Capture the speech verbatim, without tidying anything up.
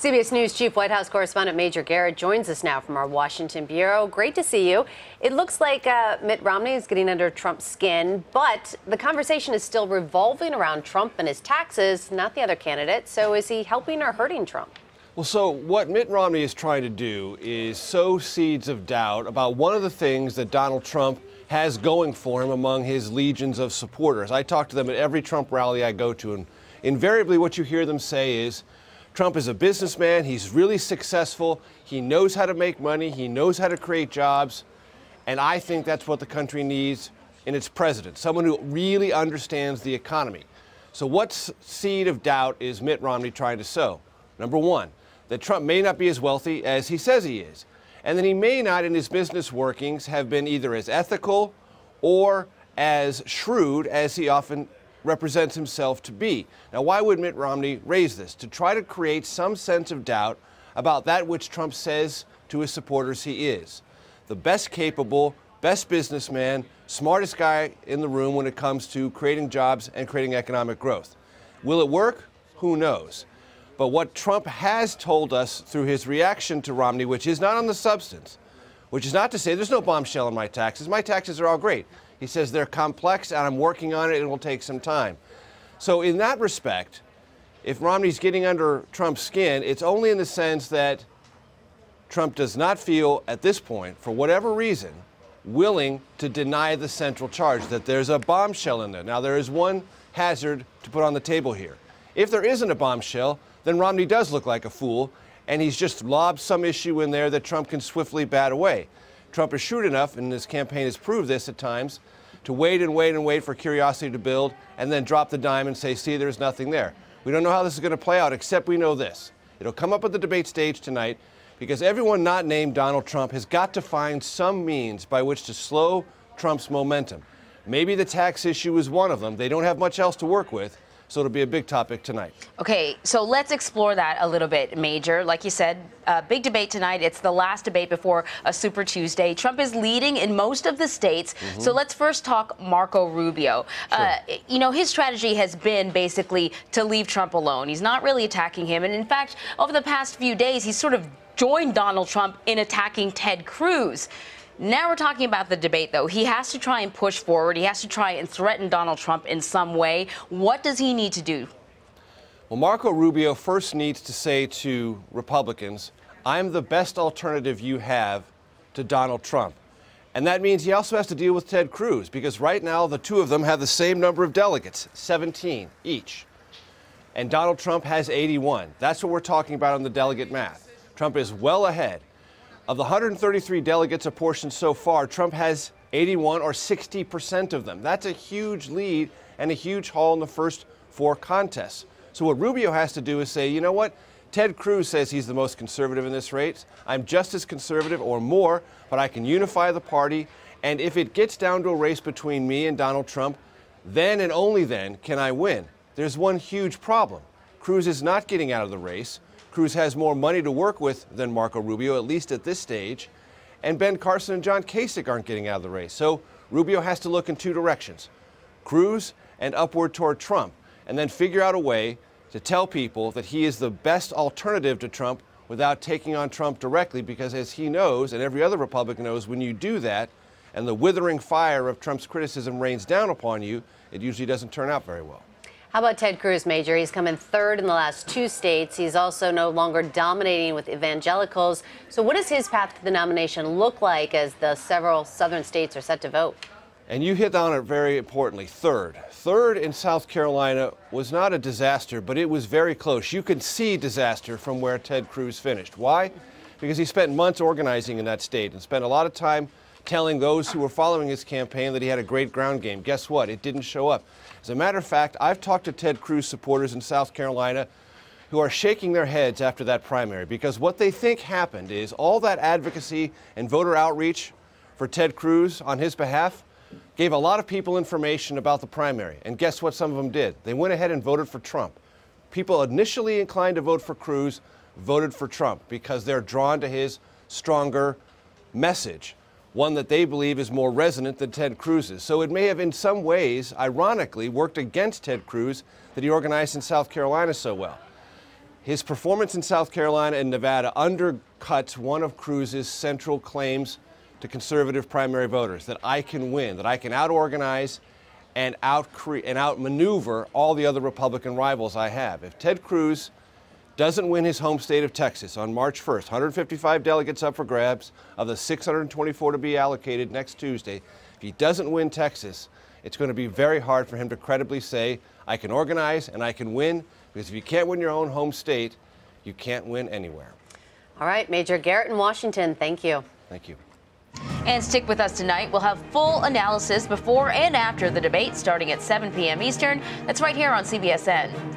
C B S News Chief White House Correspondent Major Garrett joins us now from our Washington Bureau. Great to see you. It looks like uh, Mitt Romney is getting under Trump's skin, but the conversation is still revolving around Trump and his taxes, not the other candidate. So is he helping or hurting Trump? Well, so what Mitt Romney is trying to do is sow seeds of doubt about one of the things that Donald Trump has going for him among his legions of supporters. I talk to them at every Trump rally I go to, and invariably what you hear them say is, Trump is a businessman, he's really successful, he knows how to make money, he knows how to create jobs, and I think that's what the country needs in its president, someone who really understands the economy. So what seed of doubt is Mitt Romney trying to sow? Number one, that Trump may not be as wealthy as he says he is, and that he may not in his business workings have been either as ethical or as shrewd as he often represents himself to be. Now, why would Mitt Romney raise this? To try to create some sense of doubt about that which Trump says to his supporters he is. The best capable, best businessman, smartest guy in the room when it comes to creating jobs and creating economic growth. Will it work? Who knows? But what Trump has told us through his reaction to Romney, which is not on the substance, which is not to say there's no bombshell in my taxes. My taxes are all great. He says they're complex and I'm working on it and it will take some time. So in that respect, if Romney's getting under Trump's skin, it's only in the sense that Trump does not feel at this point, for whatever reason, willing to deny the central charge, that there's a bombshell in there. Now, there is one hazard to put on the table here. If there isn't a bombshell, then Romney does look like a fool and he's just lobbed some issue in there that Trump can swiftly bat away. Trump is shrewd enough, and his campaign has proved this at times, to wait and wait and wait for curiosity to build and then drop the dime and say, see, there's nothing there. We don't know how this is going to play out, except we know this. It'll come up at the debate stage tonight because everyone not named Donald Trump has got to find some means by which to slow Trump's momentum. Maybe the tax issue is one of them. They don't have much else to work with. So it'll be a big topic tonight. Okay, so let's explore that a little bit, Major. Like you said, a big debate tonight. It's the last debate before a Super Tuesday. Trump is leading in most of the states. Mm-hmm. So let's first talk Marco Rubio. Sure. Uh, you know, his strategy has been basically to leave Trump alone. He's not really attacking him. And in fact, over the past few days, he's sort of joined Donald Trump in attacking Ted Cruz. Now we're talking about the debate, though. He has to try and push forward. He has to try and threaten Donald Trump in some way. What does he need to do? Well, Marco Rubio first needs to say to Republicans, I'm the best alternative you have to Donald Trump. And that means he also has to deal with Ted Cruz, because right now the two of them have the same number of delegates, seventeen each. And Donald Trump has eighty-one. That's what we're talking about on the delegate math. Trump is well ahead. Of the one hundred thirty-three delegates apportioned so far, Trump has eighty-one, or sixty percent of them. That's a huge lead and a huge haul in the first four contests. So what Rubio has to do is say, you know what? Ted Cruz says he's the most conservative in this race. I'm just as conservative or more, but I can unify the party. And if it gets down to a race between me and Donald Trump, then and only then can I win. There's one huge problem. Cruz is not getting out of the race. Cruz has more money to work with than Marco Rubio, at least at this stage. And Ben Carson and John Kasich aren't getting out of the race. So Rubio has to look in two directions, Cruz and upward toward Trump, and then figure out a way to tell people that he is the best alternative to Trump without taking on Trump directly, because as he knows, and every other Republican knows, when you do that and the withering fire of Trump's criticism rains down upon you, it usually doesn't turn out very well. How about Ted Cruz, Major? He's come in third in the last two states. He's also no longer dominating with evangelicals. So what does his path to the nomination look like as the several southern states are set to vote? And you hit on it very importantly, third. Third in South Carolina was not a disaster, but it was very close. You could see disaster from where Ted Cruz finished. Why? Because he spent months organizing in that state and spent a lot of time telling those who were following his campaign that he had a great ground game. Guess what? It didn't show up. As a matter of fact, I've talked to Ted Cruz supporters in South Carolina who are shaking their heads after that primary, because what they think happened is all that advocacy and voter outreach for Ted Cruz on his behalf gave a lot of people information about the primary. And guess what some of them did? They went ahead and voted for Trump. People initially inclined to vote for Cruz voted for Trump because they're drawn to his stronger message, one that they believe is more resonant than Ted Cruz's. So it may have in some ways, ironically, worked against Ted Cruz that he organized in South Carolina so well. His performance in South Carolina and Nevada undercuts one of Cruz's central claims to conservative primary voters, that I can win, that I can out-organize and out-cre- and outmaneuver all the other Republican rivals I have. If Ted Cruz doesn't win his home state of Texas on March first, one hundred fifty-five delegates up for grabs of the six hundred twenty-four to be allocated next Tuesday. If he doesn't win Texas, it's going to be very hard for him to credibly say, I can organize and I can win, because if you can't win your own home state, you can't win anywhere. All right, Major Garrett in Washington, thank you. Thank you. And stick with us tonight. We'll have full analysis before and after the debate starting at seven p m Eastern. That's right here on C B S N.